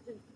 No.